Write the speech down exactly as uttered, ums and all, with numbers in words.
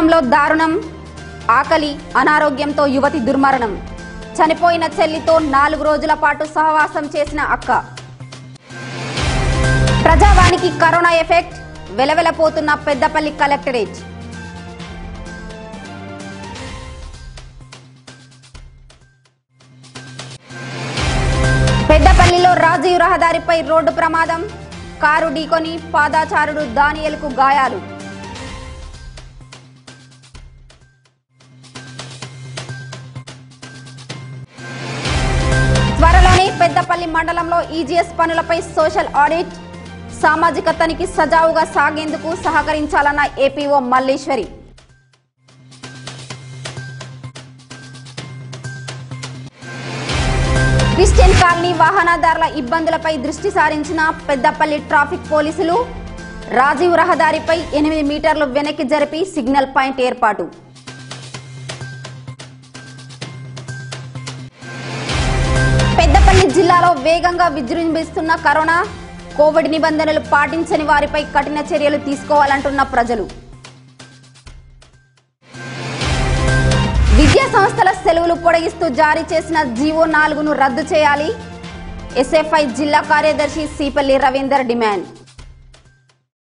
పట్టణంలో దారుణం. ఆకలి, అనారోగ్యంతో యువతి దుర్మరణం. చనిపోయిన చెల్లితో నాలుగు రోజుల పాటు సహవాసం చేసిన అక్క. ప్రజావానికి కరోనా ఎఫెక్ట్, వెలవెలపోతున్న పెద్దపల్లి కలెక్టరేట్. పెద్దపల్లిలో రాజీవ్ రహదారిపై రోడ్డు ప్రమాదం, కారు ఢీకొని పాదాచారుడు దానియల్‌కు గాయాలు. త్వరలోనే పెద్దపల్లి మండలంలో ఈజీఎస్ పనులపై సోషల్ ఆడిట్, సామాజిక తనిఖీ సజావుగా సాగేందుకు సహకరించాలన్న ఏపీఓ మల్లీశ్వరి. క్రిస్టియన్ కాలనీ వాహనదారుల ఇబ్బందులపై దృష్టి సారించిన పెద్దపల్లి ట్రాఫిక్ పోలీసులు. రాజీవ్ రహదారిపై ఎనిమిది మీటర్లు వెనక్కి జరిపి సిగ్నల్ పాయింట్ ఏర్పాటు. పెద్దపల్లి జిల్లాలో వేగంగా విజృంభిస్తున్న కరోనా, కోవిడ్ నిబంధనలు పాటించని వారిపై కఠిన చర్యలు తీసుకోవాలంటున్న ప్రజలు. విద్యా సంస్థల సెలవులు పొడిగిస్తూ జారీ చేసిన జీవో నాలుగును రద్దు చేయాలి. ఎస్ఎఫ్ఐ జిల్లా కార్యదర్శి సీపల్లి రవీందర్ డిమాండ్.